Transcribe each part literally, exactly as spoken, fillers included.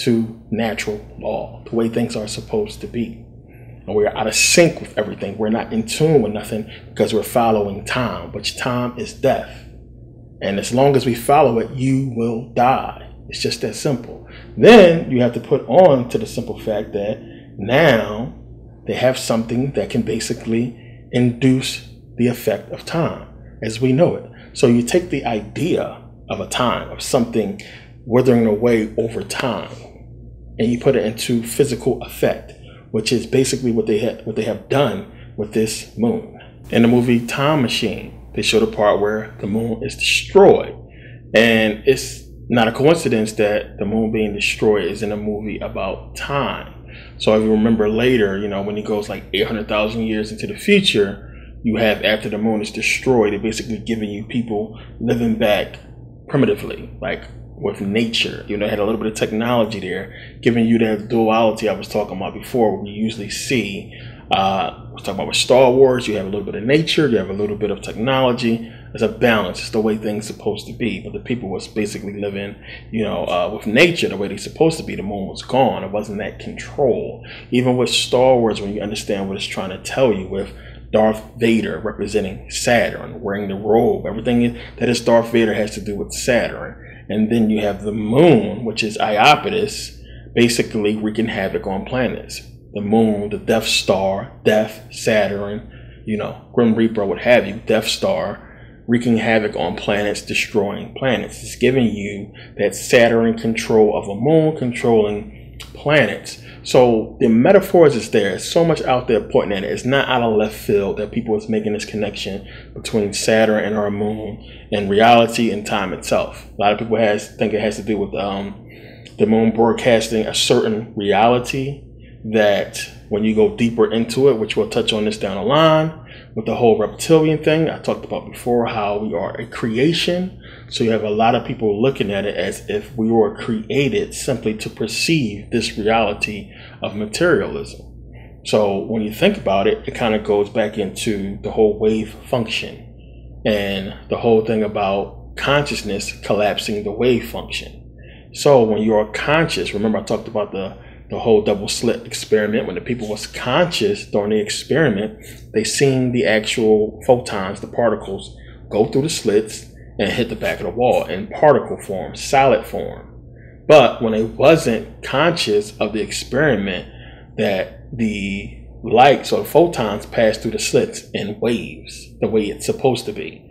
to natural law, the way things are supposed to be. And we're out of sync with everything. We're not in tune with nothing because we're following time, which time is death. And as long as we follow it, you will die. It's just that simple. Then you have to put on to the simple fact that now they have something that can basically induce the effect of time as we know it. So you take the idea of a time, of something withering away over time, and you put it into physical effect, which is basically what they have, what they have done with this moon. In the movie Time Machine, they show the part where the moon is destroyed. And it's not a coincidence that the moon being destroyed is in a movie about time. So if you remember later, you know, when he goes like eight hundred thousand years into the future, you have, after the moon is destroyed, it basically giving you people living back primitively, like with nature. You know, it had a little bit of technology there, giving you that duality I was talking about before, where we usually see. Uh, I was talking about with Star Wars, you have a little bit of nature, you have a little bit of technology. It's a balance. It's the way things are supposed to be. But the people was basically living, you know, uh, with nature the way they're supposed to be. The moon was gone. It wasn't that control. Even with Star Wars, when you understand what it's trying to tell you with Darth Vader representing Saturn, wearing the robe, everything that is Darth Vader has to do with Saturn. And then you have the moon, which is Iapetus, basically wreaking havoc on planets. The moon, the Death Star, Death, Saturn, you know, Grim Reaper, what have you, Death Star, wreaking havoc on planets, destroying planets. It's giving you that Saturn control of a moon controlling planets. So the metaphors is there. There's so much out there pointing at it. It's not out of left field that people is making this connection between Saturn and our moon and reality and time itself. A lot of people has think it has to do with um, the moon broadcasting a certain reality that when you go deeper into it, which we'll touch on this down the line, with the whole reptilian thing I talked about before, how we are a creation. So you have a lot of people looking at it as if we were created simply to perceive this reality of materialism. So when you think about it, it kind of goes back into the whole wave function and the whole thing about consciousness collapsing the wave function. So when you are conscious, remember I talked about the the whole double slit experiment. When the people was conscious during the experiment, they seen the actual photons, the particles, go through the slits and hit the back of the wall in particle form, solid form. But when they wasn't conscious of the experiment, that the lights or the photons passed through the slits in waves, the way it's supposed to be,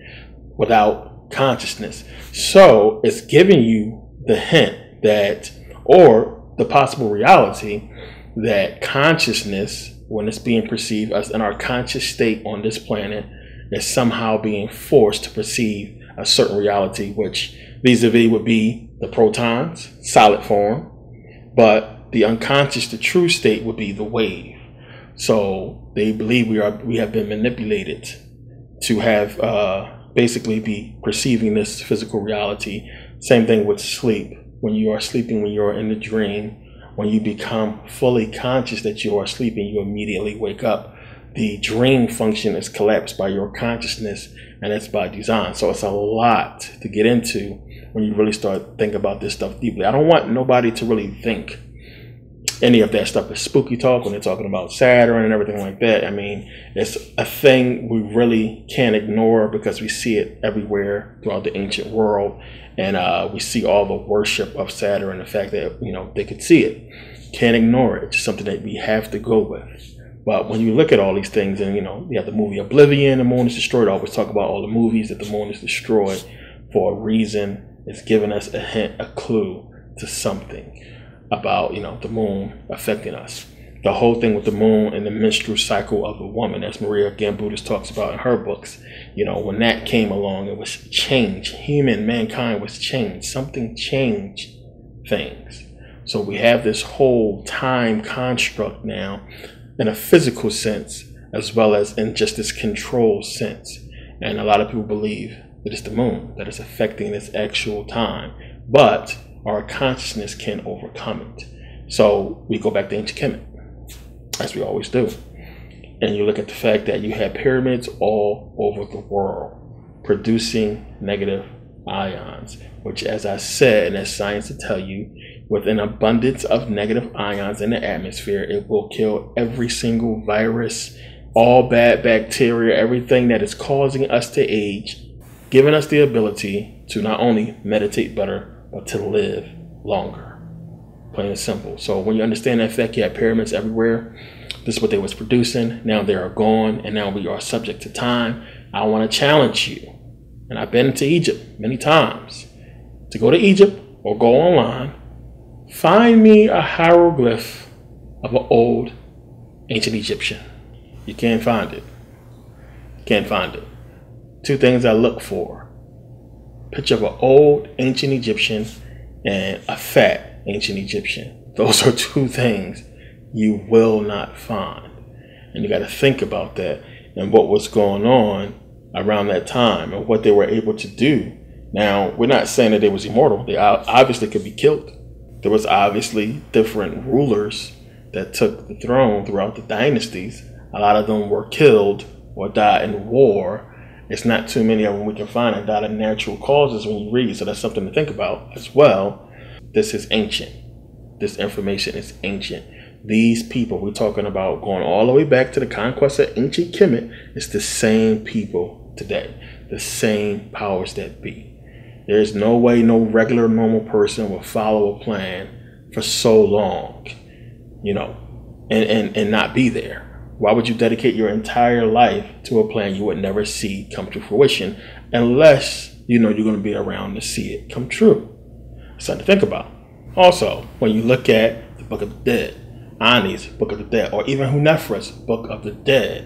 without consciousness. So it's giving you the hint that, or the possible reality that consciousness, when it's being perceived as in our conscious state on this planet, is somehow being forced to perceive a certain reality, which vis-a-vis would be the protons, solid form, but the unconscious, the true state would be the wave. So they believe we are we have been manipulated to have uh, basically be perceiving this physical reality. Same thing with sleep. When you are sleeping, when you are in the dream, when you become fully conscious that you are sleeping, you immediately wake up. The dream function is collapsed by your consciousness, and it's by design. So it's a lot to get into when you really start thinking about this stuff deeply. I don't want nobody to really think any of that stuff is spooky talk when they're talking about Saturn and everything like that. I mean, it's a thing we really can't ignore because we see it everywhere throughout the ancient world. And uh, we see all the worship of Saturn and the fact that, you know, they could see it. Can't ignore it. It's just something that we have to go with. But when you look at all these things, and, you know, you have the movie Oblivion, the moon is destroyed. I always talk about all the movies that the moon is destroyed for a reason. It's giving us a hint, a clue to something about, you know, the moon affecting us. The whole thing with the moon and the menstrual cycle of the woman, as Maria Gamboutis talks about in her books, you know, when that came along, it was change. Human, mankind was changed. Something changed things. So we have this whole time construct now in a physical sense, as well as in just this control sense. And a lot of people believe that it's the moon that is affecting this actual time. But our consciousness can overcome it. So we go back to ancient Kemet, as we always do. And you look at the fact that you have pyramids all over the world producing negative ions, which, as I said, and as science will tell you, with an abundance of negative ions in the atmosphere, it will kill every single virus, all bad bacteria, everything that is causing us to age, giving us the ability to not only meditate better, but to live longer. Plain and simple. So when you understand that fact, you have pyramids everywhere. This is what they was producing. Now they are gone, and now we are subject to time. I want to challenge you, and I've been to Egypt many times, to go to Egypt or go online, find me a hieroglyph of an old ancient Egyptian. You can't find it. You can't find it. Two things I look for: picture of an old ancient Egyptian and a fat ancient Egyptian. Those are two things you will not find. And you got to think about that and what was going on around that time and what they were able to do. Now, we're not saying that they was immortal. They obviously could be killed. There was obviously different rulers that took the throne throughout the dynasties. A lot of them were killed or died in war. It's not too many of them we can find that died of natural causes when you read, so that's something to think about as well. This is ancient. This information is ancient. These people we're talking about going all the way back to the conquest of ancient Kemet, it's the same people today, the same powers that be. There's no way no regular normal person will follow a plan for so long, you know, and, and, and not be there. Why would you dedicate your entire life to a plan you would never see come to fruition unless you know you're going to be around to see it come true? Something to think about. Also, when you look at the Book of the Dead, Ani's Book of the Dead, or even Hunefra's Book of the Dead,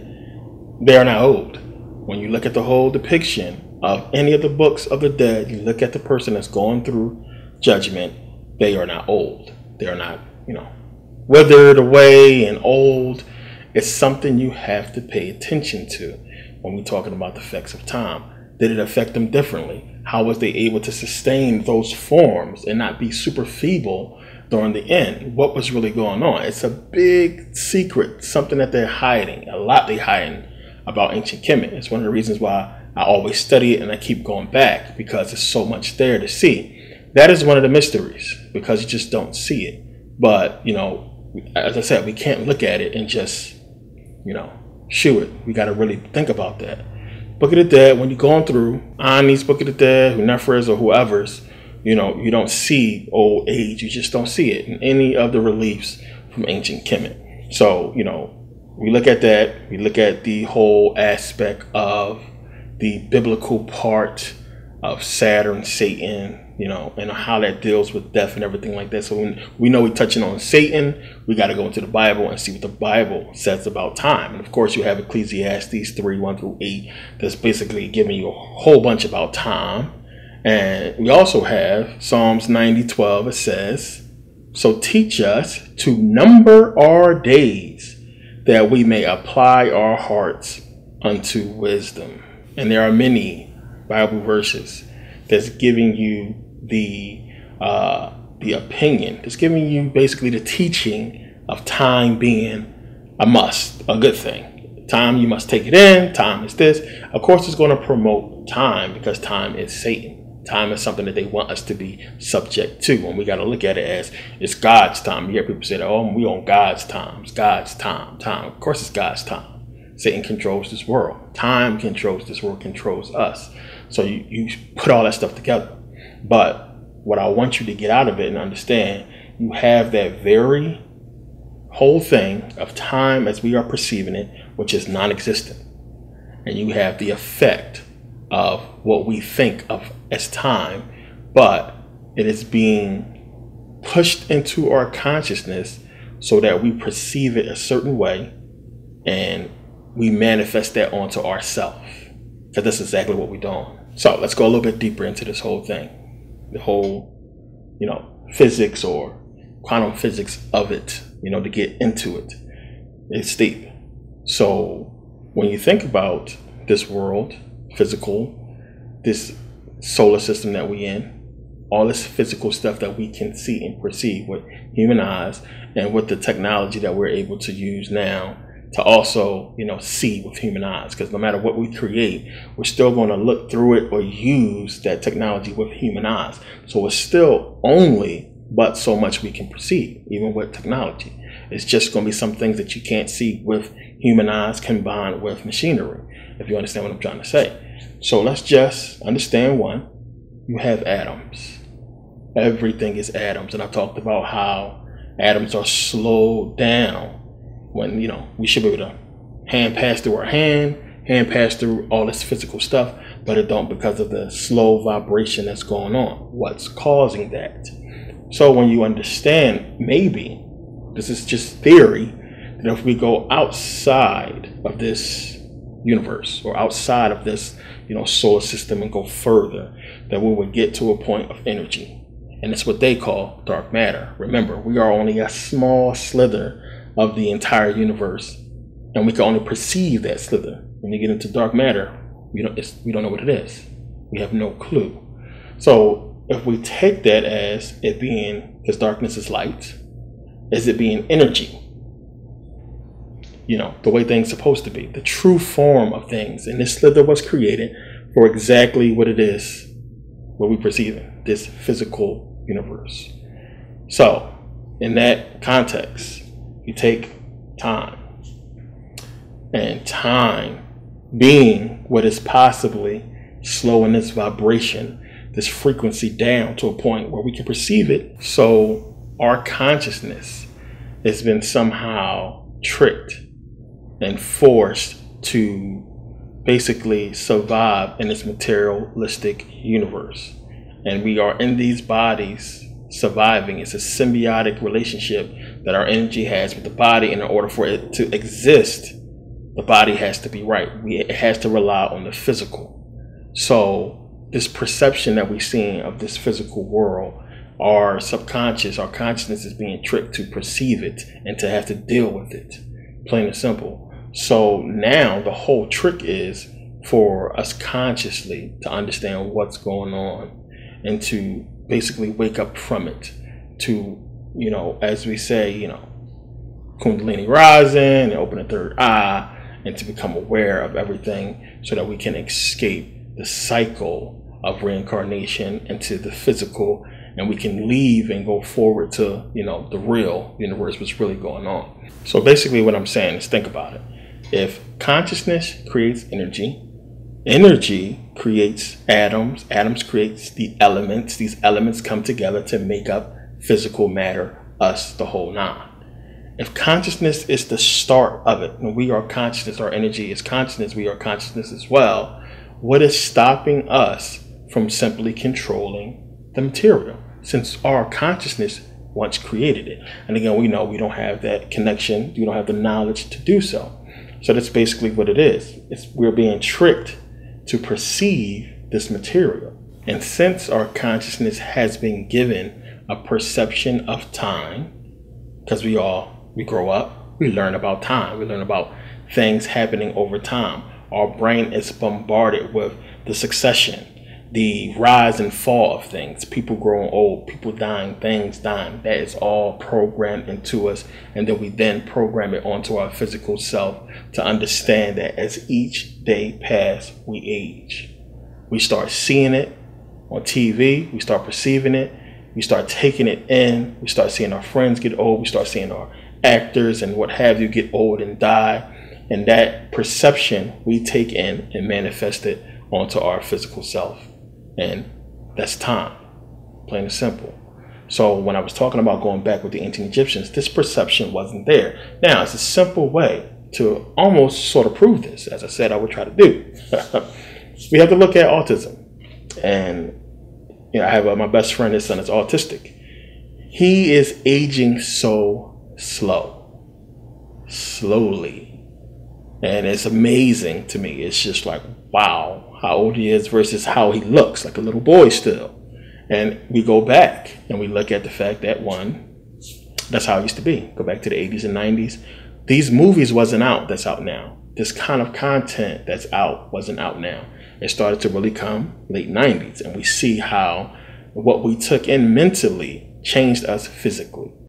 they are not old. When you look at the whole depiction of any of the books of the dead, you look at the person that's going through judgment, they are not old. They are not, you know, withered away and old. It's something you have to pay attention to when we're talking about the effects of time. Did it affect them differently? How was they able to sustain those forms and not be super feeble during the end? What was really going on? It's a big secret, something that they're hiding, a lot they're hiding about ancient Kemet. It's one of the reasons why I always study it and I keep going back, because there's so much there to see. That is one of the mysteries, because you just don't see it. But, you know, as I said, we can't look at it and just, you know, shoo it. We got to really think about that. Book of the Dead, when you're going through Ani's Book of the Dead, Hunefra's, or whoever's, you know, you don't see old age. You just don't see it in any of the reliefs from ancient Kemet. So, you know, we look at that. We look at the whole aspect of the biblical part of Saturn, Satan, you know, and how that deals with death and everything like that. So when we know we're touching on Satan, we got to go into the Bible and see what the Bible says about time. And of course, you have Ecclesiastes three, one through eight. That's basically giving you a whole bunch about time. And we also have Psalms ninety, twelve. It says, so teach us to number our days that we may apply our hearts unto wisdom. And there are many Bible verses that's giving you the uh, the opinion. It's giving you basically the teaching of time being a must, a good thing. Time, you must take it in. Time is this. Of course, it's going to promote time, because time is Satan. Time is something that they want us to be subject to. And we got to look at it as it's God's time. You hear people say that, oh, we on God's time. It's God's time. Time. Of course, it's God's time. Satan controls this world. Time controls this world, controls us. So you, you put all that stuff together. But what I want you to get out of it and understand, you have that very whole thing of time as we are perceiving it, which is non-existent. And you have the effect of what we think of as time, but it is being pushed into our consciousness so that we perceive it a certain way and we manifest that onto ourselves. Because that's exactly what we're doing. So let's go a little bit deeper into this whole thing. The whole, you know, physics or quantum physics of it, you know, to get into it. It's deep. So when you think about this world, physical, this solar system that we're in, all this physical stuff that we can see and perceive with human eyes and with the technology that we're able to use now to also, you know, see with human eyes, because no matter what we create, we're still going to look through it or use that technology with human eyes. So it's still only but so much we can perceive, even with technology. It's just going to be some things that you can't see with human eyes combined with machinery, if you understand what I'm trying to say. So let's just understand, one, you have atoms. Everything is atoms. And I talked about how atoms are slowed down when, you know, we should be able to hand pass through our hand, hand pass through all this physical stuff, but it don't because of the slow vibration that's going on. What's causing that? So when you understand, maybe, this is just theory, that if we go outside of this universe or outside of this, you know, solar system and go further, that we would get to a point of energy. And that's what they call dark matter. Remember, we are only a small slither of the entire universe, and we can only perceive that slither. When you get into dark matter, we don't, it's, we don't know what it is. We have no clue. So if we take that as it being, because darkness is light, as it being energy, you know, the way things are supposed to be, the true form of things. And this slither was created for exactly what it is, what we perceive in this physical universe. So in that context, you take time, and time being what is possibly slowing this vibration, this frequency down to a point where we can perceive it. So our consciousness has been somehow tricked and forced to basically survive in this materialistic universe. And we are in these bodies surviving. It's a symbiotic relationship that our energy has with the body, and in order for it to exist, the body has to be right. It has to rely on the physical. So this perception that we're seeing of this physical world, our subconscious, our consciousness is being tricked to perceive it and to have to deal with it, plain and simple. So now the whole trick is for us consciously to understand what's going on and to basically wake up from it, to, you know, as we say, you know, Kundalini rising and open the third eye, and to become aware of everything so that we can escape the cycle of reincarnation into the physical, and we can leave and go forward to, you know, the real universe, what's really going on. So basically what I'm saying is, think about it. If consciousness creates energy, energy creates atoms, atoms creates the elements, these elements come together to make up physical matter, us, the whole nine. If consciousness is the start of it, and we are consciousness, our energy is consciousness, we are consciousness as well, what is stopping us from simply controlling the material, since our consciousness once created it? And again, we know we don't have that connection, we don't have the knowledge to do so. So that's basically what it is. It's, we're being tricked to perceive this material. And since our consciousness has been given a perception of time, because we all, we grow up, we learn about time, we learn about things happening over time. Our brain is bombarded with the succession, the rise and fall of things, people growing old, people dying, things dying. That is all programmed into us, and then we then program it onto our physical self to understand that as each day passes, we age. We start seeing it on T V, we start perceiving it, we start taking it in, we start seeing our friends get old, we start seeing our actors and what have you get old and die, and that perception we take in and manifest it onto our physical self. And that's time, plain and simple. So when I was talking about going back with the ancient Egyptians, this perception wasn't there. Now, it's a simple way to almost sort of prove this, as I said I would try to do. We have to look at autism. And you know, I have uh, my best friend, his son is autistic. He is aging so slow, slowly. And it's amazing to me. It's just like, wow, how old he is versus how he looks, like a little boy still. And we go back and we look at the fact that, one, that's how it used to be. Go back to the eighties and nineties. These movies wasn't out that's out now. This kind of content that's out wasn't out now. It started to really come late nineties. And we see how what we took in mentally changed us physically.